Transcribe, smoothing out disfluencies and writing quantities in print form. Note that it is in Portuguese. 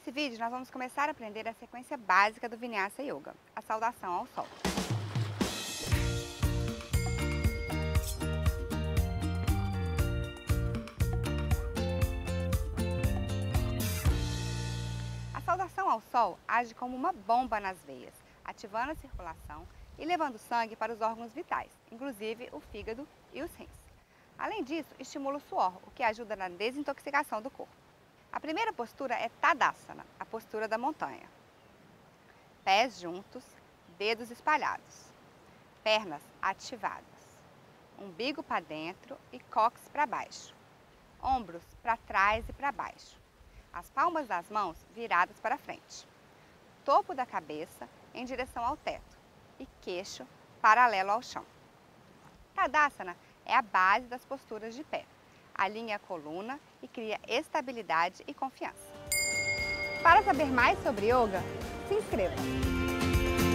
Nesse vídeo nós vamos começar a aprender a sequência básica do Vinyasa Yoga, a saudação ao sol. A saudação ao sol age como uma bomba nas veias, ativando a circulação e levando sangue para os órgãos vitais, inclusive o fígado e os rins. Além disso, estimula o suor, o que ajuda na desintoxicação do corpo. A primeira postura é Tadasana, a postura da montanha. Pés juntos, dedos espalhados, pernas ativadas, umbigo para dentro e cóccix para baixo, ombros para trás e para baixo, as palmas das mãos viradas para frente, topo da cabeça em direção ao teto e queixo paralelo ao chão. Tadasana é a base das posturas de pé. Alinha a coluna e cria estabilidade e confiança. Para saber mais sobre yoga, se inscreva!